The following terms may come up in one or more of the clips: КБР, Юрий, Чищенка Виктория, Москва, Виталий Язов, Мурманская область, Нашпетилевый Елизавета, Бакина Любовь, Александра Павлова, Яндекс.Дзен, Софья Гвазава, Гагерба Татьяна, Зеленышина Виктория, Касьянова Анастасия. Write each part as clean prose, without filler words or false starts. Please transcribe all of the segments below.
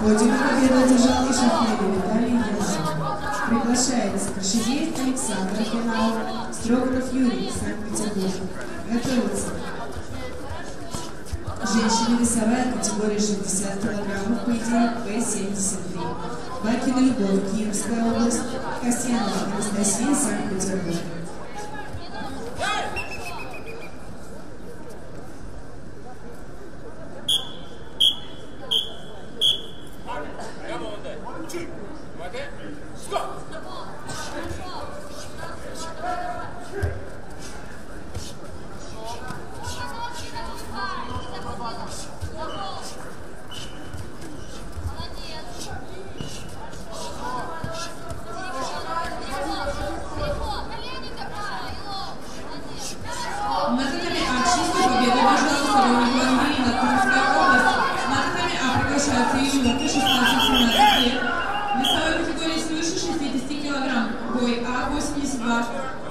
Подиум победы держал ежегодно Виталий Язов. Приглашается Кашидеев Александра Павлова, Строгов Юрий, Санкт-Петербург. Готовится. Женщина весовая категория 60 кг, поединок П-73. Бакина Любовь, Киевская область, Касьянова Анастасия, Санкт-Петербург.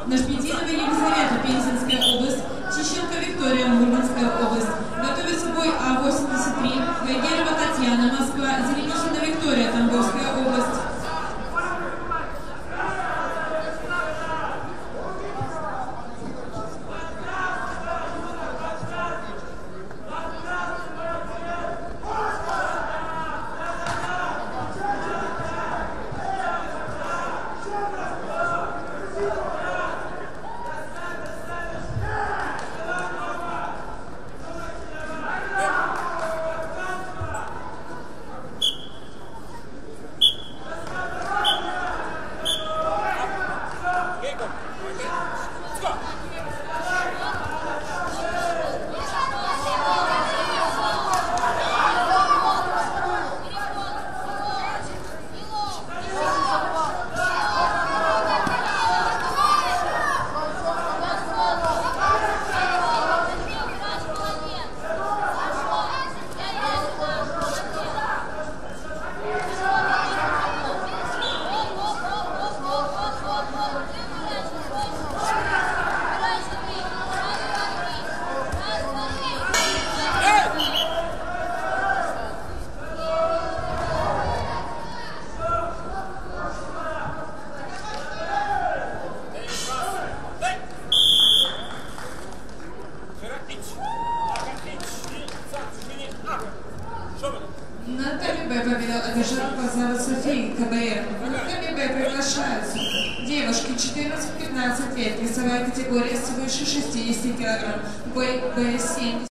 Нашпетилевый Елизавета, Пензенская область, Чищенка Виктория, Мурманская область. Готовится бой А-83, Гагерба Татьяна, Москва, Зеленышина Виктория, Тамбовская область. Победа Гвазава Софии, КБР. КБР приглашаются девушки 14-15 лет, весовая категория свыше 60 кг, ББ-7.